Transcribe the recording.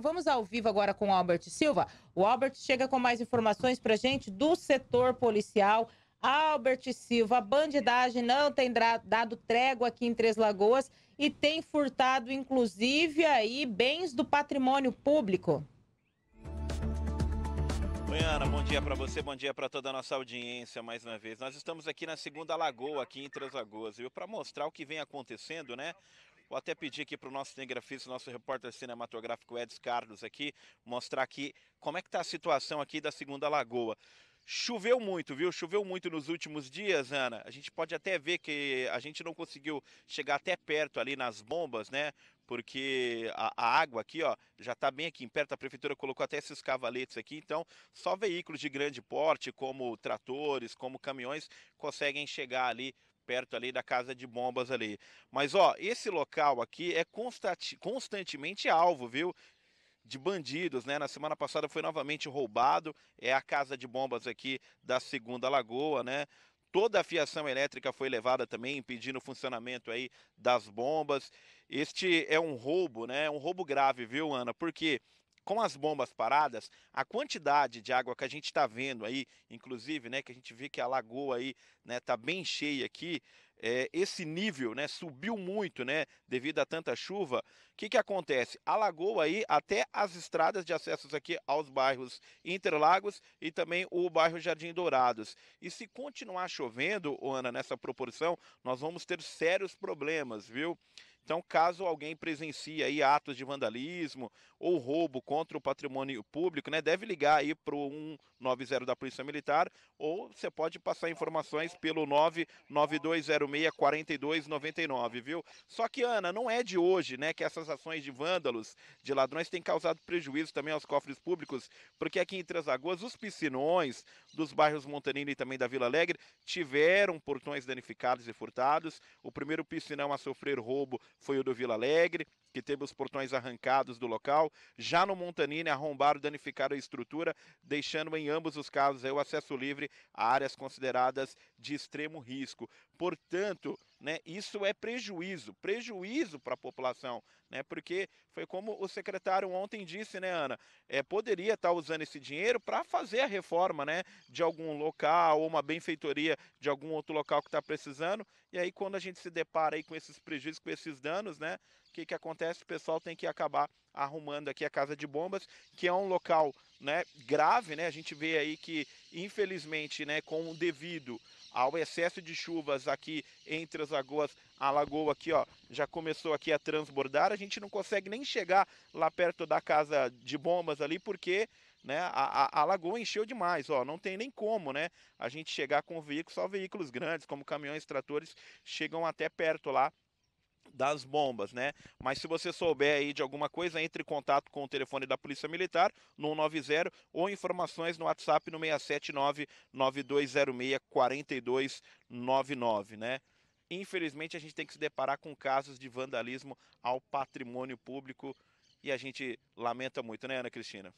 Vamos ao vivo agora com o Albert Silva. O Albert chega com mais informações pra gente do setor policial. Albert Silva, a bandidagem não tem dado trégua aqui em Três Lagoas e tem furtado, inclusive, aí, bens do patrimônio público. Oi, Ana, bom dia para você, bom dia para toda a nossa audiência mais uma vez. Nós estamos aqui na Segunda Lagoa, aqui em Três Lagoas, viu? Para mostrar o que vem acontecendo, né? Vou até pedir aqui para o nosso cinegrafista, nosso repórter cinematográfico Edson Carlos aqui, mostrar aqui como é que está a situação aqui da Segunda Lagoa. Choveu muito, viu? Choveu muito nos últimos dias, Ana. A gente pode até ver que a gente não conseguiu chegar até perto ali nas bombas, né? Porque a água aqui, ó, já está bem aqui em perto. A prefeitura colocou até esses cavaletes aqui. Então, só veículos de grande porte, como tratores, como caminhões, conseguem chegar ali perto ali da casa de bombas ali. Mas, ó, esse local aqui é constantemente alvo, viu? De bandidos, né? Na semana passada foi novamente roubado, é a casa de bombas aqui da Segunda Lagoa, né? Toda a fiação elétrica foi levada também, impedindo o funcionamento aí das bombas. Este é um roubo, né? Um roubo grave, viu, Ana? Porque com as bombas paradas, a quantidade de água que a gente está vendo aí, inclusive, né? Que a gente vê que a lagoa aí, né? Tá bem cheia aqui. Esse nível, né, subiu muito, né, devido a tanta chuva. O que que acontece? Alagou aí até as estradas de acessos aqui aos bairros Interlagos e também o bairro Jardim Dourados. E se continuar chovendo, Ana, nessa proporção, nós vamos ter sérios problemas, viu? Então, caso alguém presencie aí atos de vandalismo ou roubo contra o patrimônio público, né, deve ligar aí para o 190 da Polícia Militar, ou você pode passar informações pelo 99206-4299, viu? Só que, Ana, não é de hoje, né, que essas ações de vândalos, de ladrões, têm causado prejuízo também aos cofres públicos, porque aqui em Três Lagoas, os piscinões dos bairros Montanino e também da Vila Alegre tiveram portões danificados e furtados. O primeiro piscinão a sofrer roubo foi o do Vila Alegre, que teve os portões arrancados do local. Já no Montanino, arrombaram, danificaram a estrutura, deixando em ambos os casos aí o acesso livre a áreas consideradas de extremo risco. Portanto, né, isso é prejuízo para a população, né, porque foi como o secretário ontem disse, né, Ana, poderia estar usando esse dinheiro para fazer a reforma, né, de algum local ou uma benfeitoria de algum outro local que está precisando. E aí, quando a gente se depara aí com esses prejuízos, com esses danos, né, o que que acontece? O pessoal tem que acabar arrumando aqui a casa de bombas, que é um local, né, grave, né? A gente vê aí que, infelizmente, né, com o devido ao excesso de chuvas aqui entre as lagoas, a lagoa aqui, ó, já começou aqui a transbordar. A gente não consegue nem chegar lá perto da casa de bombas ali, porque, né, a lagoa encheu demais, ó, não tem nem como, né, a gente chegar com o veículo. Só veículos grandes, como caminhões, tratores, chegam até perto lá das bombas, né? Mas se você souber aí de alguma coisa, entre em contato com o telefone da Polícia Militar no 190 ou informações no WhatsApp no 679-9206-4299, né? Infelizmente, a gente tem que se deparar com casos de vandalismo ao patrimônio público e a gente lamenta muito, né, Ana Cristina?